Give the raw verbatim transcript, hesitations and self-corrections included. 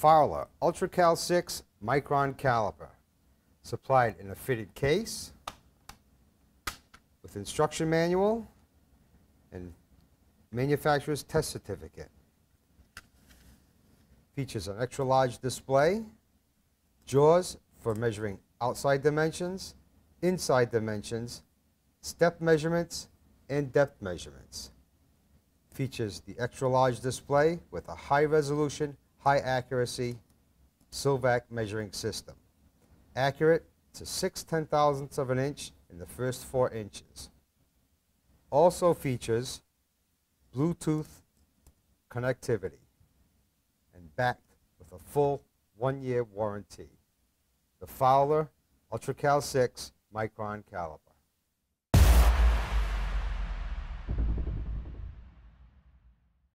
Fowler UltraCal six Micron Caliper, supplied in a fitted case with instruction manual and manufacturer's test certificate. Features an extra-large display, jaws for measuring outside dimensions, inside dimensions, step measurements, and depth measurements. Features the extra-large display with a high-resolution, high-accuracy Silvac measuring system, accurate to six ten thousandths of an inch in the first four inches. Also features Bluetooth connectivity and backed with a full one-year warranty. The Fowler UltraCal six Micron Caliper.